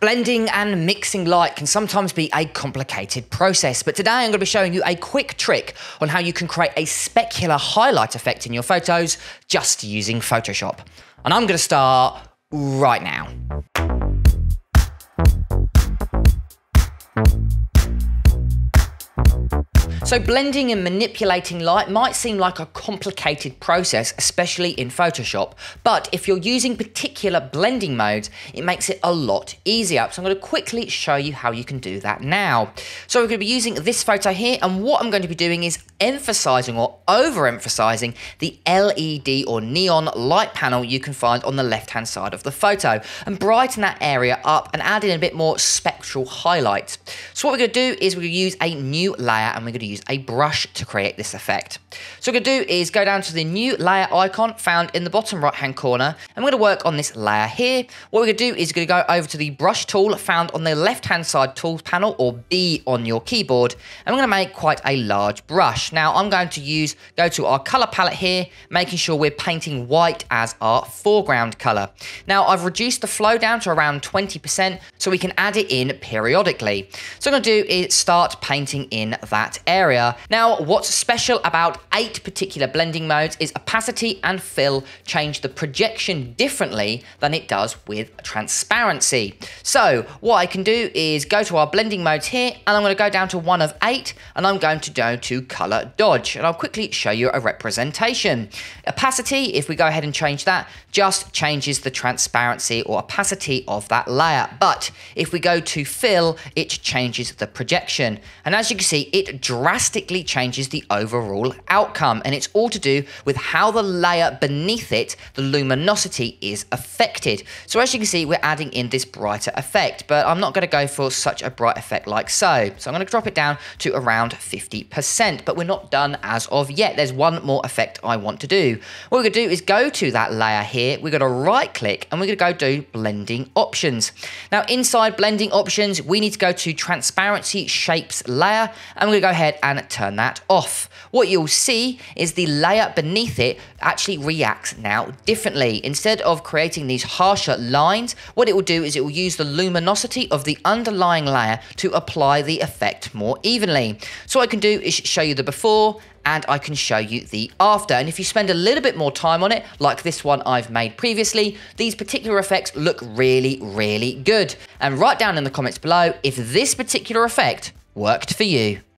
Blending and mixing light can sometimes be a complicated process, but today I'm going to be showing you a quick trick on how you can create a specular highlight effect in your photos just using Photoshop. And I'm going to start right now. So blending and manipulating light might seem like a complicated process, especially in Photoshop, but if you're using particular blending modes, it makes it a lot easier. So I'm going to quickly show you how you can do that now. So we're going to be using this photo here, and what I'm going to be doing is emphasizing or overemphasizing the LED or neon light panel you can find on the left-hand side of the photo, and brighten that area up and add in a bit more spectral highlight. So what we're going to do is we're going to use a new layer, and we're going to use a brush to create this effect. So what I'm going to do is go down to the new layer icon found in the bottom right hand corner, and we're going to work on this layer here. What we're going to do is we're going to go over to the brush tool found on the left hand side tools panel, or B on your keyboard, and we're going to make quite a large brush. Now I'm going to go to our color palette here, making sure we're painting white as our foreground color. Now I've reduced the flow down to around 20% so we can add it in periodically. So what I'm going to do is start painting in that area. Now, what's special about 8 particular blending modes is opacity and fill change the projection differently than it does with transparency. So what I can do is go to our blending modes here, and I'm going to go down to one of 8, and I'm going to go to color dodge, and I'll quickly show you a representation. Opacity, if we go ahead and change that, just changes the transparency or opacity of that layer. But if we go to fill, it changes the projection. And as you can see, it drastically changes the overall outcome, and it's all to do with how the layer beneath it, the luminosity, is affected. So as you can see, we're adding in this brighter effect, but I'm not going to go for such a bright effect like so. So I'm going to drop it down to around 50%, but we're not done as of yet. There's one more effect I want to do. What we're going to do is go to that layer here, we're going to right click, and we're going to go do blending options. Now inside blending options, we need to go to transparency shapes layer, and we're going to go ahead and turn that off. What you'll see is the layer beneath it actually reacts now differently. Instead of creating these harsher lines, what it will do is it will use the luminosity of the underlying layer to apply the effect more evenly. So what I can do is show you the before, and I can show you the after. And if you spend a little bit more time on it, like this one I've made previously, these particular effects look really, really good. And write down in the comments below if this particular effect worked for you.